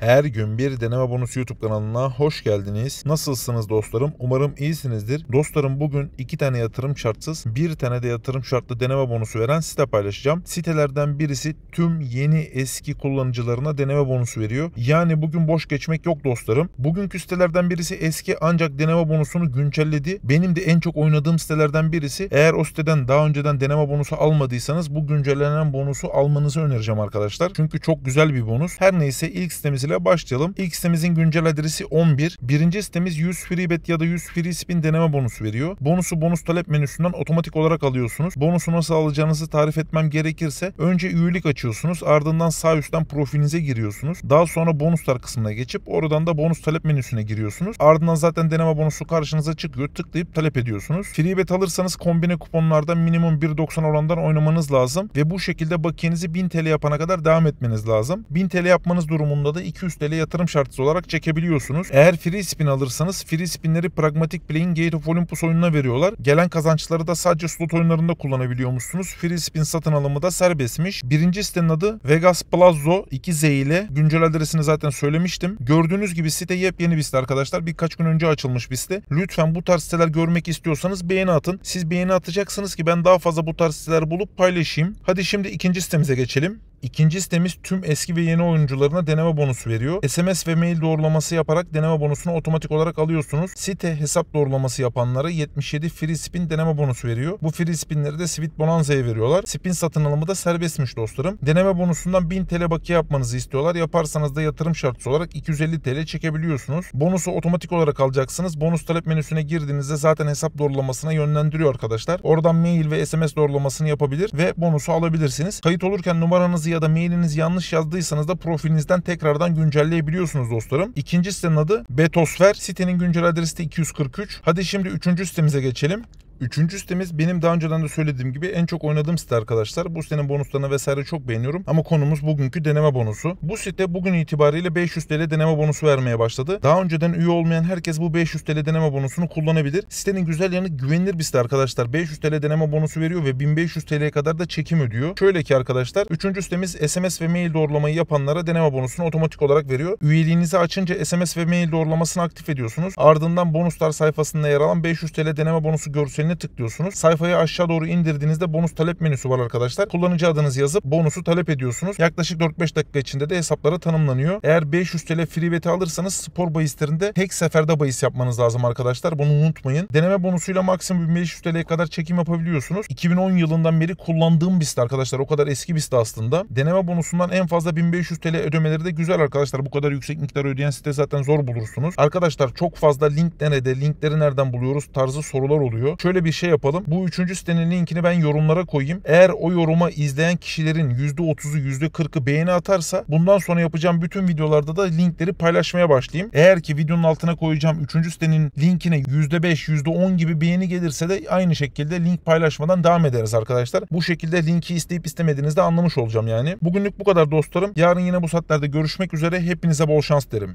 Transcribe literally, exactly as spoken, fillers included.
Her gün bir deneme bonusu YouTube kanalına hoş geldiniz. Nasılsınız dostlarım? Umarım iyisinizdir. Dostlarım bugün iki tane yatırım şartsız, bir tane de yatırım şartlı deneme bonusu veren site paylaşacağım. Sitelerden birisi tüm yeni eski kullanıcılarına deneme bonusu veriyor. Yani bugün boş geçmek yok dostlarım. Bugünkü sitelerden birisi eski ancak deneme bonusunu güncelledi. Benim de en çok oynadığım sitelerden birisi. Eğer o siteden daha önceden deneme bonusu almadıysanız bu güncellenen bonusu almanızı önereceğim arkadaşlar. Çünkü çok güzel bir bonus. Her neyse ilk sitemiz ile başlayalım. İlk sitemizin güncel adresi on bir. Birinci sitemiz yüz FreeBet ya da yüz Free Spin deneme bonusu veriyor. Bonusu bonus talep menüsünden otomatik olarak alıyorsunuz. Bonusu nasıl alacağınızı tarif etmem gerekirse önce üyelik açıyorsunuz. Ardından sağ üstten profilinize giriyorsunuz. Daha sonra bonuslar kısmına geçip oradan da bonus talep menüsüne giriyorsunuz. Ardından zaten deneme bonusu karşınıza çıkıyor. Tıklayıp talep ediyorsunuz. FreeBet alırsanız kombine kuponlarda minimum bir doksan orandan oynamanız lazım ve bu şekilde bakiyenizi bin TL yapana kadar devam etmeniz lazım. bin TL yapmanız durumunda da iki yüz TL yatırım şartısı olarak çekebiliyorsunuz. Eğer free spin alırsanız free spinleri Pragmatic Play'in Gate of Olympus oyununa veriyorlar. Gelen kazançları da sadece slot oyunlarında kullanabiliyormuşsunuz. Free spin satın alımı da serbestmiş. Birinci sitenin adı Vegas Plaza iki Z ile. Güncel adresini zaten söylemiştim. Gördüğünüz gibi site yepyeni bir site arkadaşlar. Birkaç gün önce açılmış bir site. Lütfen bu tarz siteler görmek istiyorsanız beğeni atın. Siz beğeni atacaksınız ki ben daha fazla bu tarz siteler bulup paylaşayım. Hadi şimdi ikinci sitemize geçelim. İkinci sitemiz tüm eski ve yeni oyuncularına deneme bonusu veriyor. S M S ve mail doğrulaması yaparak deneme bonusunu otomatik olarak alıyorsunuz. Site hesap doğrulaması yapanlara yetmiş yedi free spin deneme bonusu veriyor. Bu free spinleri de Sweet Bonanza'ya veriyorlar. Spin satın alımı da serbestmiş dostlarım. Deneme bonusundan bin TL bakiye yapmanızı istiyorlar. Yaparsanız da yatırım şartısı olarak iki yüz elli TL çekebiliyorsunuz. Bonusu otomatik olarak alacaksınız. Bonus talep menüsüne girdiğinizde zaten hesap doğrulamasına yönlendiriyor arkadaşlar. Oradan mail ve S M S doğrulamasını yapabilir ve bonusu alabilirsiniz. Kayıt olurken numaranızı ya da mailinizi yanlış yazdıysanız da profilinizden tekrardan güncelleyebiliyorsunuz dostlarım. İkinci sitenin adı Betosfer. Sitenin güncel adresi de iki yüz kırk üç. Hadi şimdi üçüncü sitemize geçelim. Üçüncü sitemiz benim daha önceden de söylediğim gibi en çok oynadığım site arkadaşlar. Bu sitenin bonuslarını vesaire çok beğeniyorum ama konumuz bugünkü deneme bonusu. Bu site bugün itibariyle beş yüz TL deneme bonusu vermeye başladı. Daha önceden üye olmayan herkes bu beş yüz TL deneme bonusunu kullanabilir. Sitenin güzel yanı güvenilir bir site arkadaşlar. beş yüz TL deneme bonusu veriyor ve bin beş yüz TL'ye kadar da çekim ödüyor. Şöyle ki arkadaşlar, üçüncü sitemiz S M S ve mail doğrulamayı yapanlara deneme bonusunu otomatik olarak veriyor. Üyeliğinizi açınca S M S ve mail doğrulamasını aktif ediyorsunuz. Ardından bonuslar sayfasında yer alan beş yüz TL deneme bonusu görselini tıklıyorsunuz. Sayfayı aşağı doğru indirdiğinizde bonus talep menüsü var arkadaşlar. Kullanıcı adınızı yazıp bonusu talep ediyorsunuz. Yaklaşık dört beş dakika içinde de hesaplara tanımlanıyor. Eğer beş yüz TL free bet'i alırsanız spor bahislerinde tek seferde bahis yapmanız lazım arkadaşlar. Bunu unutmayın. Deneme bonusuyla maksimum bin beş yüz TL'ye kadar çekim yapabiliyorsunuz. iki bin on yılından beri kullandığım bir site arkadaşlar. O kadar eski bir site aslında. Deneme bonusundan en fazla bin beş yüz TL ödemeleri de güzel arkadaşlar. Bu kadar yüksek miktar ödeyen site zaten zor bulursunuz. Arkadaşlar çok fazla link nerede, linkleri nereden buluyoruz tarzı sorular oluyor. Şöyle bir şey yapalım. Bu üçüncü sitenin linkini ben yorumlara koyayım. Eğer o yoruma izleyen kişilerin yüzde otuzu yüzde kırkı beğeni atarsa bundan sonra yapacağım bütün videolarda da linkleri paylaşmaya başlayayım. Eğer ki videonun altına koyacağım üçüncü sitenin linkine yüzde beş yüzde on gibi beğeni gelirse de aynı şekilde link paylaşmadan devam ederiz arkadaşlar. Bu şekilde linki isteyip istemediğinizi de anlamış olacağım yani. Bugünlük bu kadar dostlarım. Yarın yine bu saatlerde görüşmek üzere. Hepinize bol şans derim.